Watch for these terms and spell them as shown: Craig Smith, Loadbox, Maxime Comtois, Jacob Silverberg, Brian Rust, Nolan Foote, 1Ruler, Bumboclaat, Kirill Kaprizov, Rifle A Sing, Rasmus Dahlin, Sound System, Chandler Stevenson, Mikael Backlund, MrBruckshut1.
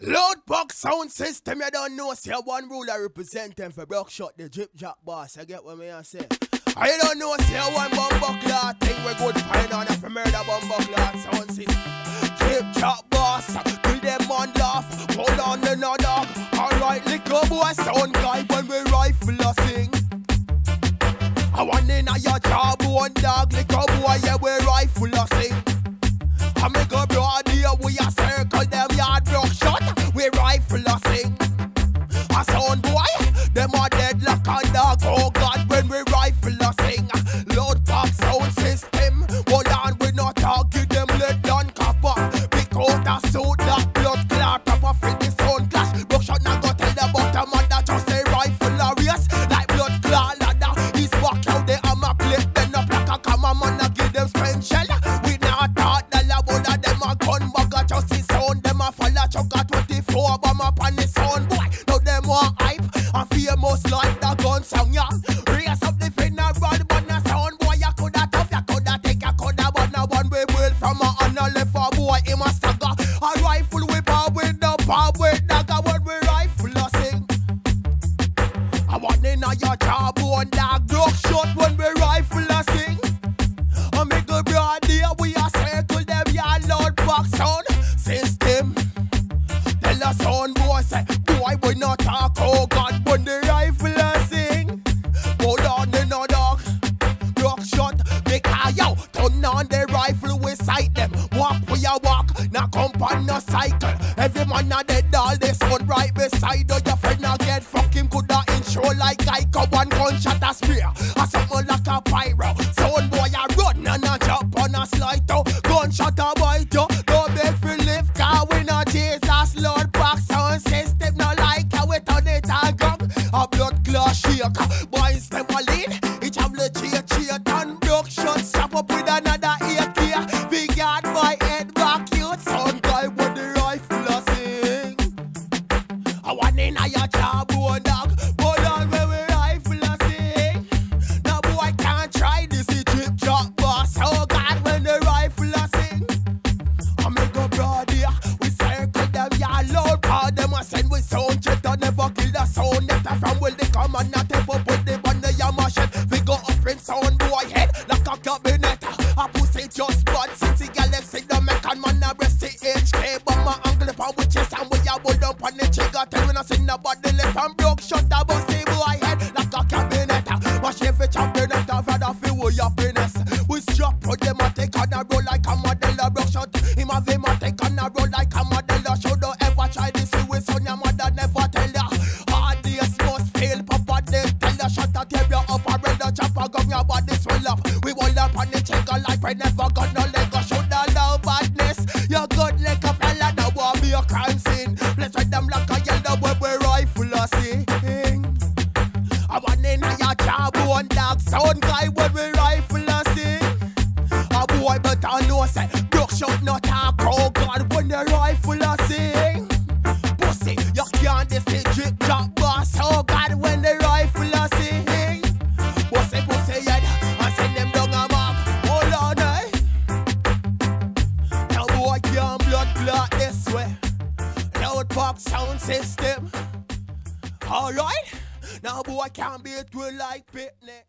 Loadbox sound system, you don't know, say 1Ruler representing for Bruckshut, the drip jack boss, I get what me I say. I don't know, say 1 Bumboclaat, think we're good find on if we murder Bumboclaat sound system. Drip jack boss, do them on laugh, hold on the no dog. Alright, little boy sound guy when we rifle a sing. I want in at your job, one dog, little boy, yeah, we rifle a sing. I make a broad here, we a circle them yard block shot. We rifle a sing. A sound boy, them a deadlock and dog. Oh God, when we rifle a sing. Loadbox sound system, hold on, we not talk. Give them lead down copper. Pick out a suit that blood clot. Proper free the sound clash. Bruckshut not go tell them about a mother. Just a rifle a race like blood clot ladder. He's walk out there on my plate. Then a black a come a man a give them spend shell. We not talk. Just his sound, them a follow chuck a 24 bomb up on his sound boy. Now them want hype and famous like the gun song, yeah. Raise up the funeral, but no sound boy. You coulda tough, you coulda take, you coulda but no one way will from a and a left a boy. Him a stagger, a rifle whip a with the palm with dagger when we rifle a sing. I want in a your job one dog Bruckshut when we rifle a sing. I make a broad day we a circle them yard Loadbox sound system. Tell us sound boy say, boy we not talk. Oh God, when the rifle a sing. Hold on in a dog Bruckshut, make a yo turn on the rifle we sight them. Walk we a walk, not come on no cycle. Every man a dead all they sound right beside you. Your friend a get fuck him coulda intro like I come one gunshot a spear or something like a pyro. Sound boy a run and a jump on a slide though. Gunshot a bite yo. Don't make me live car we no Jesus. Loadbox sound system no like how we turn it a gang. A blood clot shake. Boys never lean. Each have the cheer turn Bruckshut strap up with another AK. Big yard boy head back you. Sound guy with the rifle a sing. I want in a your job one dog. Send with sound jet and never kill the sound. Never from will they come and not tap up with the band the machine. We go up in sound boy head like a cabinet. A pussy just bad since he galaxy the mech and man arrest the HK. But my angle pan with chest and we a hold up on the trigger. Tell when I see nobody left and Bruckshut a pussy boy head like a cabinet. My chef a champion at a rather feel with your penis. We strap out them and take on a roll like a model of Bruckshut. Him have him and take on a roll like a model of show. Don't ever try this. Son, your mother never tell ya. Hard days must fail, Papa didn't tell ya. Shut up, tear ya up, a red a chopper, gun your body swell up. We won't up on the trigger like we never got no liquor. Should I love badness? You're good like a fella, now want me a crime scene. Let's ride them like a yellow web, we rifle a sing. I want in a your job, one dog, sound guy, when we rifle a sing. A boy better know, say, Bruckshut not a crow, God, when the rifle a sing. You can't just say drip drop boss. Oh God, when the rifle a sing. Pussy head and send them down a mark. Hold on, eh? Now boy can't blood clot this way. Loadbox sound system. Alright? Now boy can't be it with like picnic.